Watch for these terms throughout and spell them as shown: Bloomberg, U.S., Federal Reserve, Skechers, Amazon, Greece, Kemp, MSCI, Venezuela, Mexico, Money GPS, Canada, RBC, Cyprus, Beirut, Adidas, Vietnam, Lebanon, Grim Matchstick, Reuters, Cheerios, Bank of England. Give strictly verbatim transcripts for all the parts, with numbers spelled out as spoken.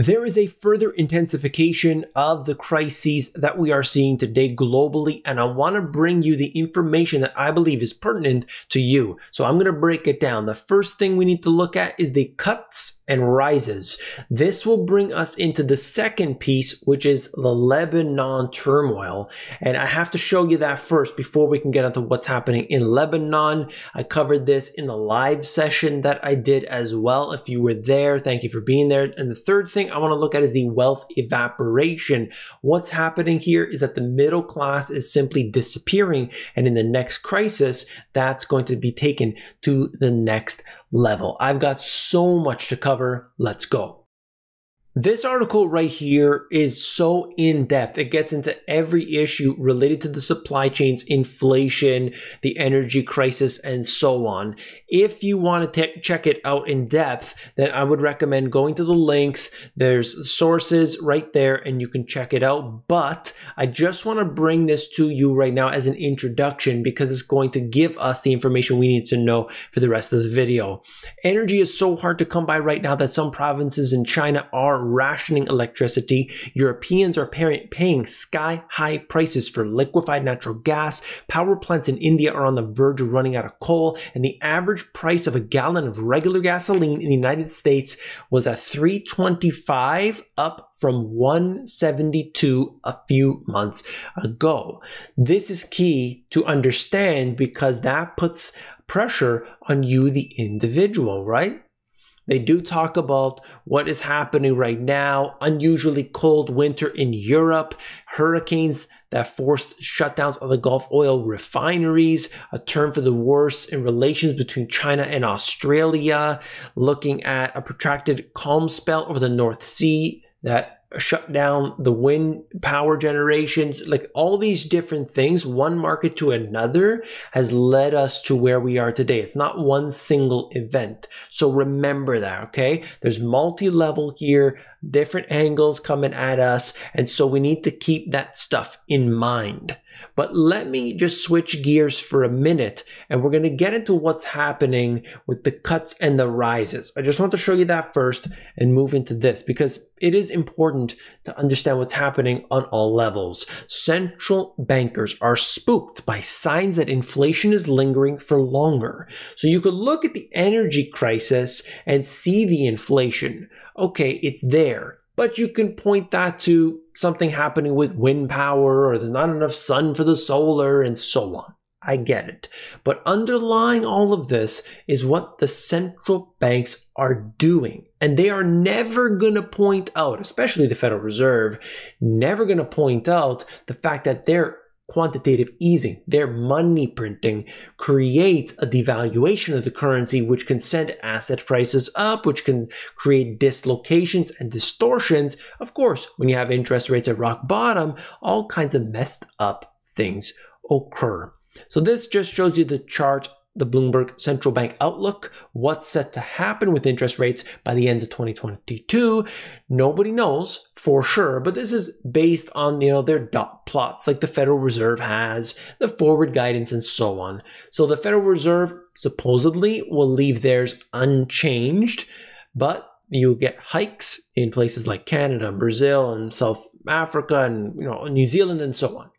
There is a further intensification of the crises that we are seeing today globally, and I want to bring you the information that I believe is pertinent to you. So I'm going to break it down. The first thing we need to look at is the cuts and rises. This will bring us into the second piece, which is the Lebanon turmoil. And I have to show you that first before we can get into what's happening in Lebanon. I covered this in the live session that I did as well. If you were there, thank you for being there. And the third thing I want to look at is the wealth evaporation. What's happening here is that the middle class is simply disappearing, and in the next crisis, that's going to be taken to the next level. I've got so much to cover. Let's go. This article right here is so in-depth. It gets into every issue related to the supply chains, inflation, the energy crisis, and so on. If you want to check it out in depth, then I would recommend going to the links. There's sources right there, and you can check it out. But I just want to bring this to you right now as an introduction because it's going to give us the information we need to know for the rest of this video. Energy is so hard to come by right now that some provinces in China are rationing electricity. Europeans are paying sky-high prices for liquefied natural gas. Power plants in India are on the verge of running out of coal, and the average price of a gallon of regular gasoline in the United States was at three twenty-five, up from one seventy-two a few months ago. This is key to understand because that puts pressure on you, the individual, right? They do talk about what is happening right now, unusually cold winter in Europe, hurricanes that forced shutdowns of the Gulf oil refineries, a turn for the worse in relations between China and Australia, looking at a protracted calm spell over the North Sea that shut down the wind power generations, like all these different things, one market to another has led us to where we are today. It's not one single event. So remember that, okay? There's multi-level here, different angles coming at us. And so we need to keep that stuff in mind. But let me just switch gears for a minute, and we're going to get into what's happening with the cuts and the rises. I just want to show you that first and move into this because it is important to understand what's happening on all levels. Central bankers are spooked by signs that inflation is lingering for longer. So you could look at the energy crisis and see the inflation. Okay, it's there. But you can point that to something happening with wind power, or there's not enough sun for the solar, and so on. I get it. But underlying all of this is what the central banks are doing. And they are never going to point out, especially the Federal Reserve, never going to point out the fact that their quantitative easing, their money printing, creates a devaluation of the currency, which can send asset prices up, which can create dislocations and distortions. Of course, when you have interest rates at rock bottom, all kinds of messed up things occur. So this just shows you the chart, the Bloomberg Central Bank Outlook, what's set to happen with interest rates by the end of twenty twenty-two. Nobody knows for sure, but this is based on, you know, their dot plots like the Federal Reserve has, the forward guidance, and so on. So the Federal Reserve supposedly will leave theirs unchanged, but you get hikes in places like Canada, Brazil, and South Africa, and, you know, New Zealand, and so on.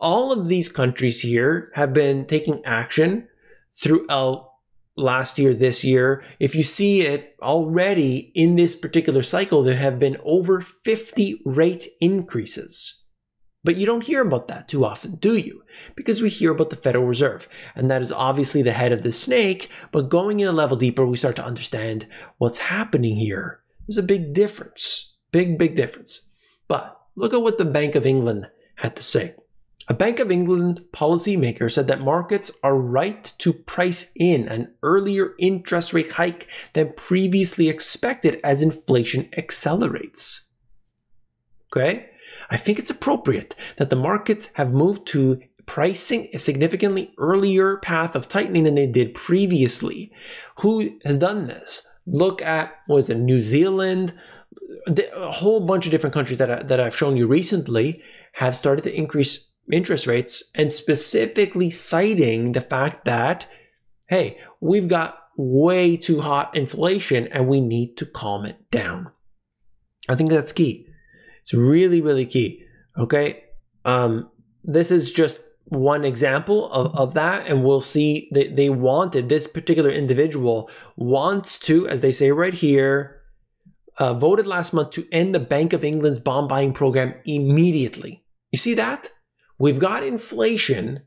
All of these countries here have been taking action throughout last year, this year. If you see it already in this particular cycle, there have been over fifty rate increases. But you don't hear about that too often, do you? Because we hear about the Federal Reserve, and that is obviously the head of the snake. But going in a level deeper, we start to understand what's happening here. There's a big difference, big, big difference. But look at what the Bank of England had to say. A Bank of England policymaker said that markets are right to price in an earlier interest rate hike than previously expected as inflation accelerates. Okay? I think it's appropriate that the markets have moved to pricing a significantly earlier path of tightening than they did previously. Who has done this? Look at, what is it, New Zealand, a whole bunch of different countries that, I, that I've shown you recently have started to increase interest rates, and specifically citing the fact that, hey, we've got way too hot inflation and we need to calm it down. I think that's key. It's really, really key. Okay. Um, this is just one example of, of that. And we'll see that they wanted, this particular individual wants to, as they say right here, uh, voted last month to end the Bank of England's bond buying program immediately. You see that? We've got inflation.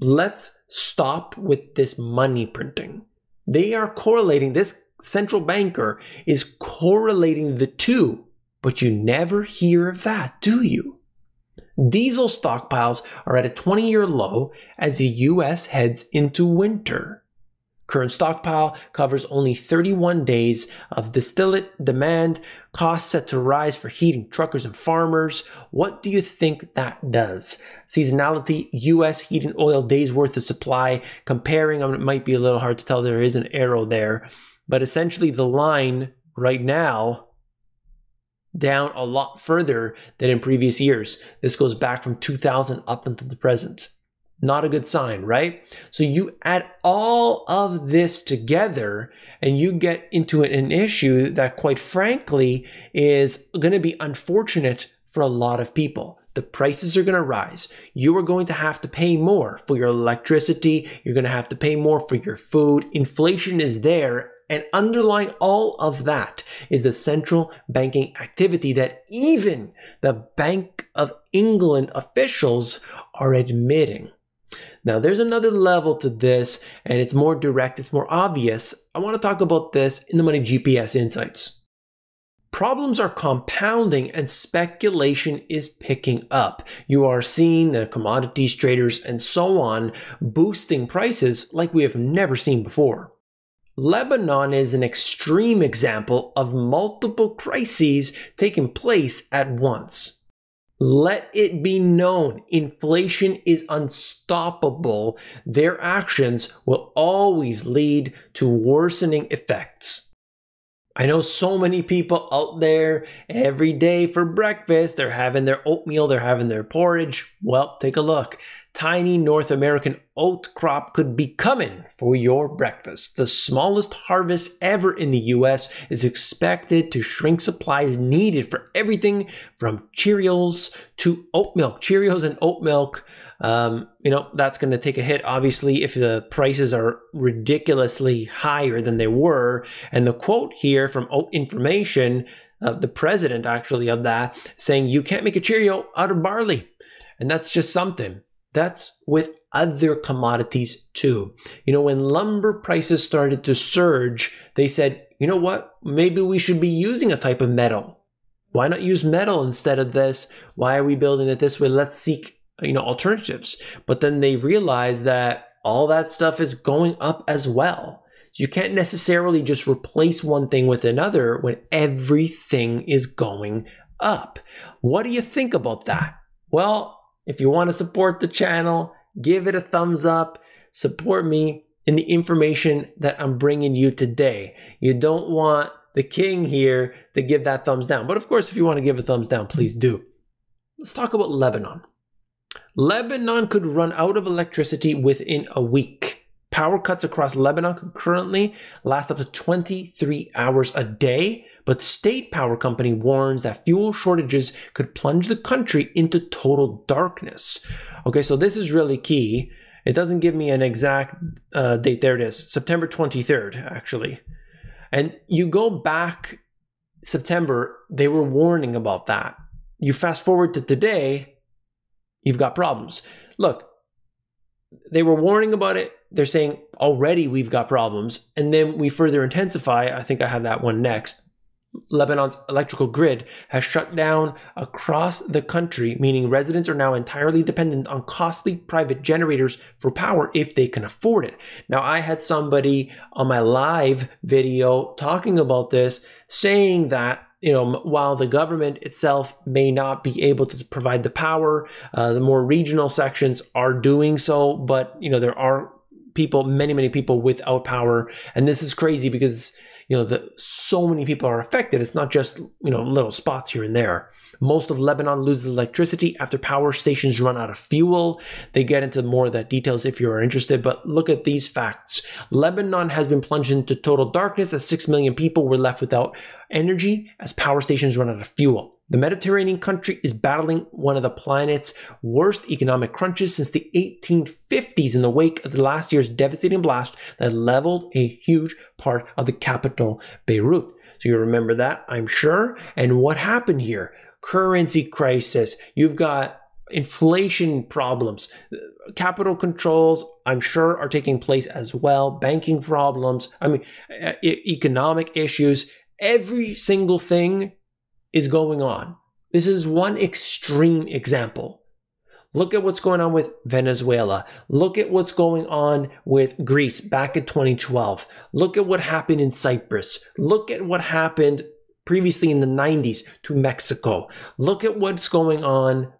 Let's stop with this money printing. They are correlating. This central banker is correlating the two, but you never hear of that, do you? Diesel stockpiles are at a twenty-year low as the U S heads into winter. Current stockpile covers only thirty-one days of distillate demand, costs set to rise for heating truckers and farmers. What do you think that does? Seasonality, U S heat and oil days worth of supply. Comparing, I mean, it might be a little hard to tell, there is an arrow there. But essentially the line right now, down a lot further than in previous years. This goes back from two thousand up until the present. Not a good sign, right? So you add all of this together and you get into an issue that, quite frankly, is going to be unfortunate for a lot of people. The prices are going to rise. You are going to have to pay more for your electricity. You're going to have to pay more for your food. Inflation is there. And underlying all of that is the central banking activity that even the Bank of England officials are admitting. Now, there's another level to this, and it's more direct, it's more obvious. I want to talk about this in the Money G P S Insights. Problems are compounding and speculation is picking up. You are seeing the commodities traders and so on boosting prices like we have never seen before. Lebanon is an extreme example of multiple crises taking place at once. Let it be known, inflation is unstoppable. Their actions will always lead to worsening effects. I know so many people out there every day for breakfast, they're having their oatmeal, they're having their porridge. Well, take a look. Tiny North American oat crop could be coming for your breakfast. The smallest harvest ever in the U S is expected to shrink supplies needed for everything from Cheerios to oat milk. Cheerios and oat milk, um, you know, that's going to take a hit, obviously, if the prices are ridiculously higher than they were. And the quote here from Oat Information, uh, the president actually of that, saying, "You can't make a Cheerio out of barley." And that's just something. That's with other commodities too. You know, when lumber prices started to surge, they said, you know what, maybe we should be using a type of metal. Why not use metal instead of this? Why are we building it this way? Let's seek, you know, alternatives. But then they realized that all that stuff is going up as well. So you can't necessarily just replace one thing with another when everything is going up. What do you think about that? Well, if you want to support the channel, give it a thumbs up, support me in the information that I'm bringing you today. You don't want the king here to give that thumbs down. But of course, if you want to give a thumbs down, please do. Let's talk about Lebanon. Lebanon could run out of electricity within a week. Power cuts across Lebanon could currently last up to twenty-three hours a day. But state power company warns that fuel shortages could plunge the country into total darkness. Okay, so this is really key. It doesn't give me an exact uh, date. There it is, September twenty-third, actually. And you go back September, they were warning about that. You fast forward to today, you've got problems. Look, they were warning about it. They're saying already we've got problems. And then we further intensify. I think I have that one next. Lebanon's electrical grid has shut down across the country, meaning residents are now entirely dependent on costly private generators for power if they can afford it. Now, I had somebody on my live video talking about this, saying that, you know, while the government itself may not be able to provide the power, uh, the more regional sections are doing so, but, you know, there are people, many, many people without power. And this is crazy because, you know, the, so many people are affected. It's not just, you know, little spots here and there. Most of Lebanon loses electricity after power stations run out of fuel. They get into more of that details if you are interested, but look at these facts. Lebanon has been plunged into total darkness as six million people were left without energy as power stations run out of fuel. The Mediterranean country is battling one of the planet's worst economic crunches since the eighteen fifties in the wake of the last year's devastating blast that leveled a huge part of the capital, Beirut. So you remember that, I'm sure. And what happened here? Currency crisis. You've got inflation problems. Capital controls, I'm sure, are taking place as well. Banking problems. I mean, e- economic issues. Every single thing is going on. This is one extreme example. Look at what's going on with Venezuela. Look at what's going on with Greece back in twenty twelve. Look at what happened in Cyprus. Look at what happened previously in the nineties to Mexico. Look at what's going on,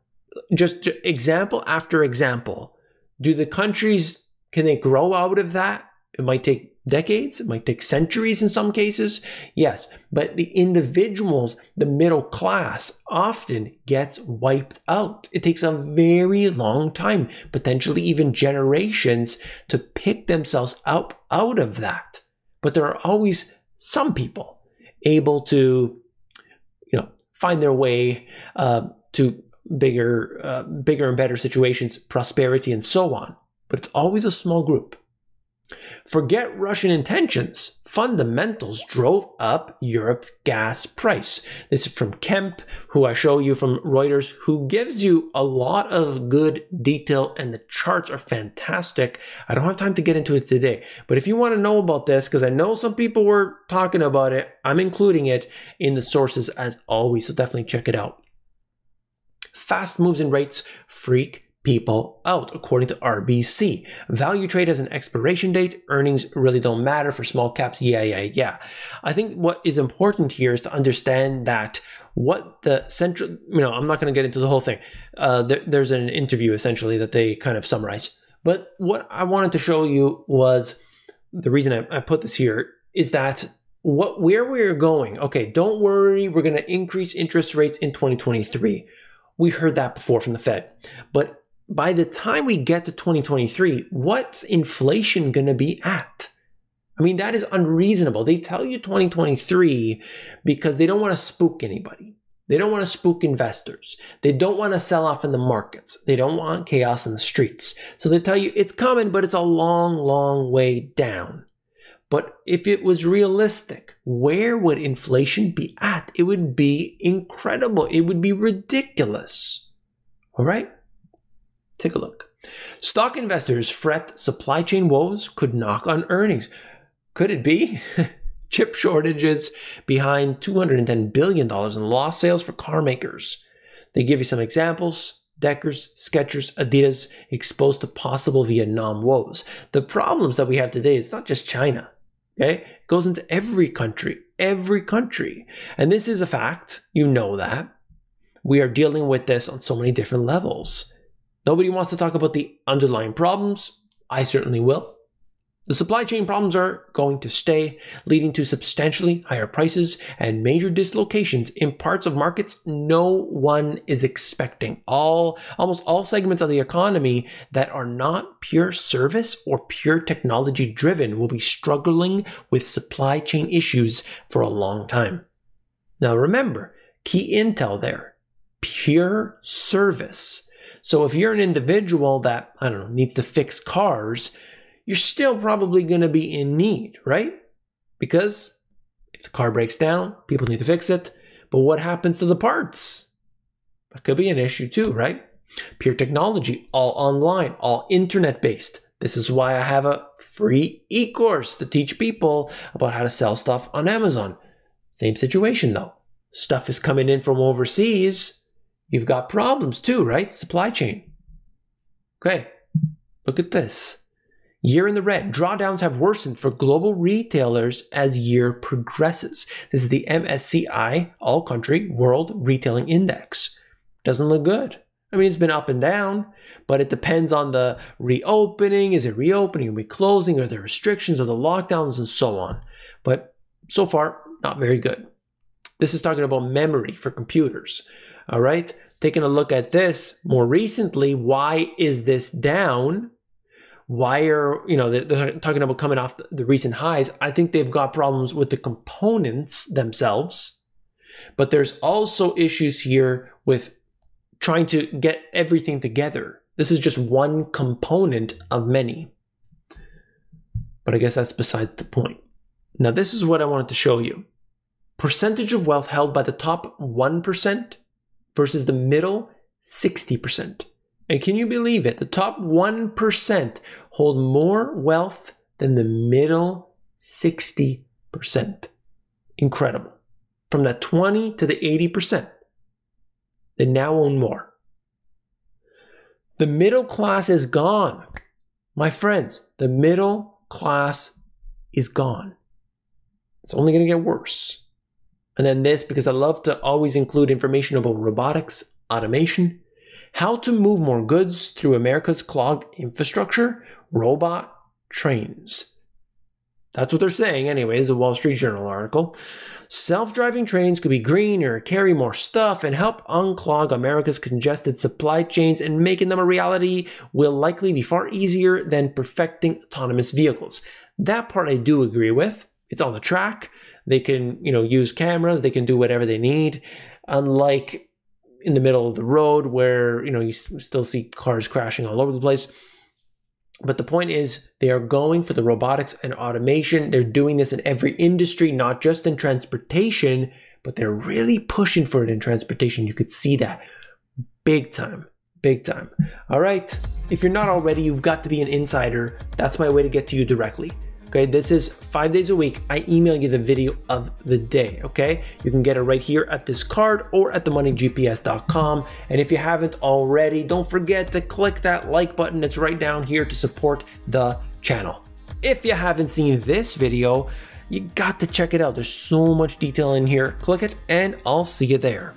just example after example. Do the countries, can they grow out of that? It might take decades, it might take centuries in some cases, yes, but the individuals, the middle class, often gets wiped out. It takes a very long time, potentially even generations, to pick themselves up out of that. But there are always some people able to, you know, find their way uh, to bigger, uh, bigger and better situations, prosperity, and so on. But it's always a small group. Forget Russian intentions. Fundamentals drove up Europe's gas price. This is from Kemp, who I show you from Reuters, who gives you a lot of good detail, and the charts are fantastic. I don't have time to get into it today, but if you want to know about this, because I know some people were talking about it, I'm including it in the sources as always, so definitely check it out. Fast moves in rates freak people out, according to R B C. Value trade has an expiration date. Earnings really don't matter for small caps. Yeah, yeah, yeah. I think what is important here is to understand that what the central, you know, I'm not going to get into the whole thing. Uh, there, there's an interview essentially that they kind of summarize. But what I wanted to show you was the reason I, I put this here is that what where we're going. Okay, don't worry, we're going to increase interest rates in twenty twenty-three. We heard that before from the Fed, but by the time we get to twenty twenty-three, what's inflation going to be at? I mean, that is unreasonable. They tell you twenty twenty-three because they don't want to spook anybody. They don't want to spook investors. They don't want to sell off in the markets. They don't want chaos in the streets. So they tell you it's coming, but it's a long, long way down. But if it was realistic, where would inflation be at? It would be incredible. It would be ridiculous. All right? Take a look. Stock investors fret supply chain woes could knock on earnings. Could it be? Chip shortages behind two hundred ten billion dollars in lost sales for car makers. They give you some examples. Deckers, Skechers, Adidas exposed to possible Vietnam woes. The problems that we have today, it's not just China. Okay? It goes into every country, every country. And this is a fact. You know that. We are dealing with this on so many different levels. Nobody wants to talk about the underlying problems. I certainly will. The supply chain problems are going to stay, leading to substantially higher prices and major dislocations in parts of markets no one is expecting. All, almost all segments of the economy that are not pure service or pure technology driven will be struggling with supply chain issues for a long time. Now remember, key intel there, pure service. So if you're an individual that, I don't know, needs to fix cars, you're still probably going to be in need, right? Because if the car breaks down, people need to fix it. But what happens to the parts? That could be an issue too, right? Pure technology, all online, all internet-based. This is why I have a free e-course to teach people about how to sell stuff on Amazon. Same situation though. Stuff is coming in from overseas. You've got problems too, right? Supply chain. Okay, look at this. Year in the red. Drawdowns have worsened for global retailers as year progresses. This is the M S C I, All Country World Retailing Index. Doesn't look good. I mean, it's been up and down, but it depends on the reopening. Is it reopening? Are we closing? Are there restrictions? Are there lockdowns? And so on. But so far, not very good. This is talking about memory for computers. All right, taking a look at this more recently, why is this down? Why are, you know, they're talking about coming off the recent highs. I think they've got problems with the components themselves, but there's also issues here with trying to get everything together. This is just one component of many, but I guess that's besides the point. Now, this is what I wanted to show you. Percentage of wealth held by the top one percent versus the middle sixty percent. And can you believe it? The top one percent hold more wealth than the middle sixty percent. Incredible. From the twenty to the eighty percent, they now own more. The middle class is gone. My friends, the middle class is gone. It's only going to get worse. And then this, because I love to always include information about robotics, automation, how to move more goods through America's clogged infrastructure, robot trains. That's what they're saying anyways, a Wall Street Journal article. Self-driving trains could be greener, carry more stuff, and help unclog America's congested supply chains, and making them a reality will likely be far easier than perfecting autonomous vehicles. That part I do agree with. It's on the track. They can, you know, use cameras. They can do whatever they need. Unlike in the middle of the road where, you know, you still see cars crashing all over the place. But the point is they are going for the robotics and automation. They're doing this in every industry, not just in transportation, but they're really pushing for it in transportation. You could see that big time, big time. All right. If you're not already, you've got to be an insider. That's my way to get to you directly. Okay, this is five days a week. I email you the video of the day, okay? You can get it right here at this card or at the money G P S dot com. And if you haven't already, don't forget to click that like button. It's right down here to support the channel. If you haven't seen this video, you got to check it out. There's so much detail in here. Click it and I'll see you there.